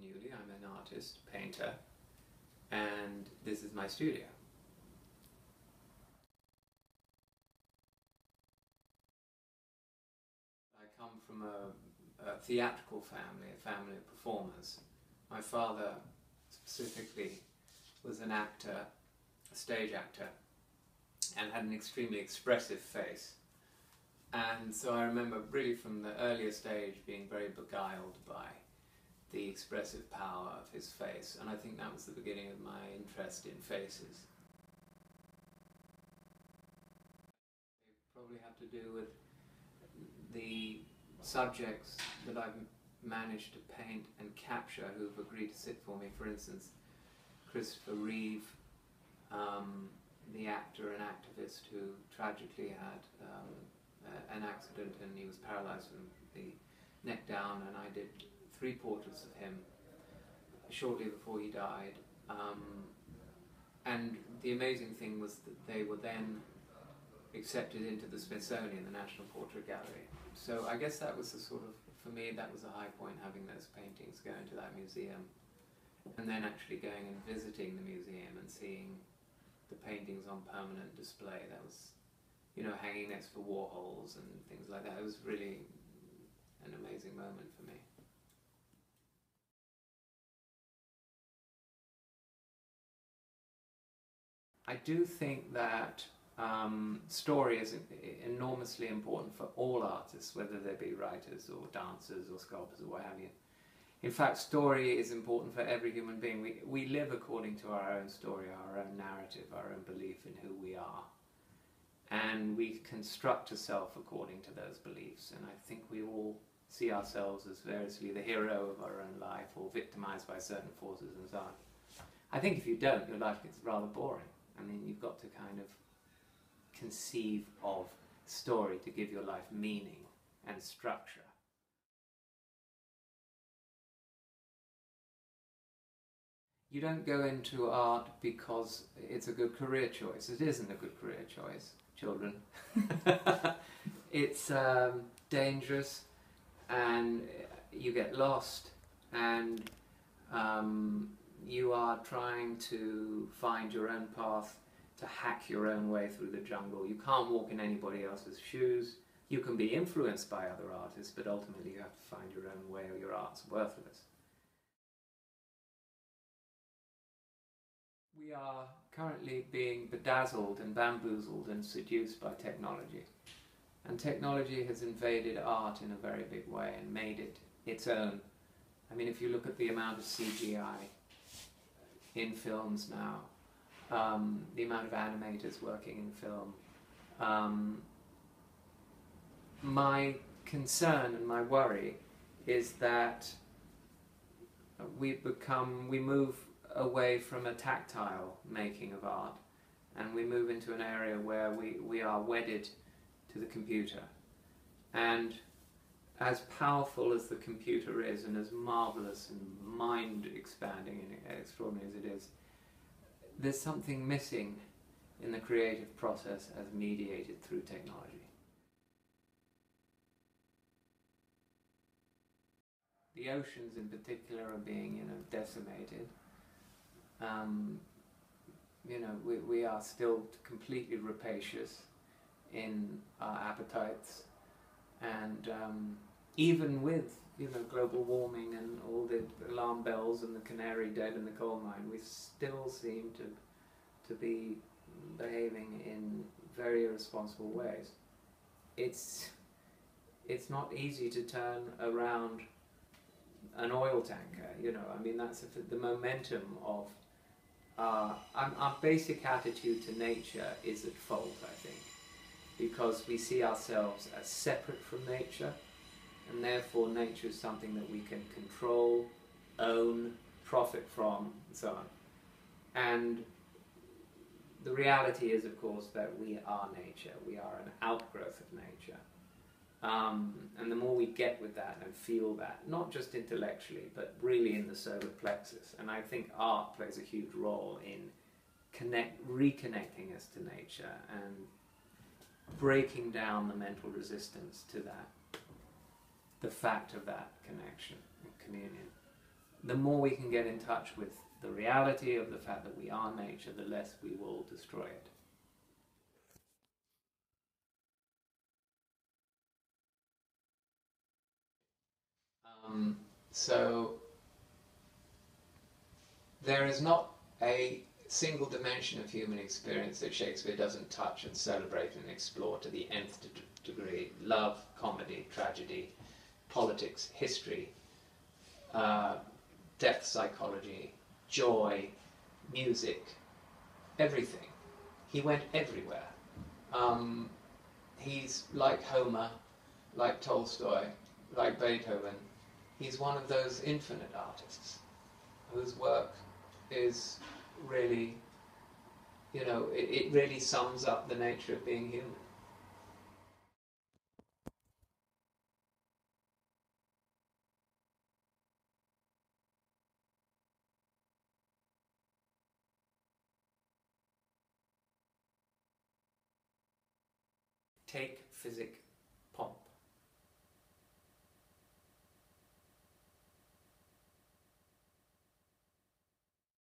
newly. I'm an artist, painter, and this is my studio. I come from a theatrical family, a family of performers. My father specifically was an actor, a stage actor, and had an extremely expressive face. And so I remember really from the earliest age being very beguiled by the expressive power of his face, and I think that was the beginning of my interest in faces. They probably have to do with the subjects that I've managed to paint and capture who've agreed to sit for me. For instance, Christopher Reeve, the actor and activist who tragically had an accident and he was paralyzed from the neck down, and I did 3 portraits of him shortly before he died. And the amazing thing was that they were then accepted into the Smithsonian, the National Portrait Gallery. So I guess that was the sort of, for me, that was a high point, having those paintings go into that museum, and then actually going and visiting the museum and seeing the paintings on permanent display. That was, you know, hanging next to Warhols and things like that. It was really an amazing moment for me. I do think that story is enormously important for all artists, whether they be writers or dancers or sculptors or what have you. In fact, story is important for every human being. We live according to our own story, our own narrative, our own belief in who we are. And we construct ourselves according to those beliefs. And I think we all see ourselves as variously the hero of our own life or victimized by certain forces and so on. I think if you don't, your life gets rather boring. I mean, you've got to kind of conceive of story to give your life meaning and structure. You don't go into art because it's a good career choice. It isn't a good career choice, children. It's dangerous, and you get lost, and you are trying to find your own path, to hack your own way through the jungle. You can't walk in anybody else's shoes. You can be influenced by other artists, but ultimately you have to find your own way or your art's worthless. We are currently being bedazzled and bamboozled and seduced by technology. And technology has invaded art in a very big way and made it its own. I mean, if you look at the amount of CGI in films now, the amount of animators working in film. My concern and my worry is that we move away from a tactile making of art, and we move into an area where we are wedded to the computer. And as powerful as the computer is, and as marvelous and mind-expanding and extraordinary as it is, there's something missing in the creative process as mediated through technology. The oceans in particular are being, you know, decimated. You know, we are still completely rapacious in our appetites, and even with, you know, global warming and all the alarm bells and the canary dead in the coal mine, we still seem to be behaving in very irresponsible ways. It's not easy to turn around an oil tanker, you know. I mean, that's the momentum of our basic attitude to nature is at fault, I think, because we see ourselves as separate from nature, and therefore nature is something that we can control, own, profit from, and so on. And the reality is, of course, that we are nature. We are an outgrowth of nature. And the more we get with that and feel that, not just intellectually, but really in the solar plexus. And I think art plays a huge role in reconnecting us to nature and breaking down the mental resistance to that, the fact of that connection and communion. the more we can get in touch with the reality of the fact that we are nature, the less we will destroy it. So there is not a single dimension of human experience that Shakespeare doesn't touch and celebrate and explore to the nth degree. Love, comedy, tragedy, politics, history, depth psychology, joy, music, everything. He went everywhere. He's like Homer, like Tolstoy, like Beethoven. He's one of those infinite artists whose work is really, you know, it really sums up the nature of being human. Take physic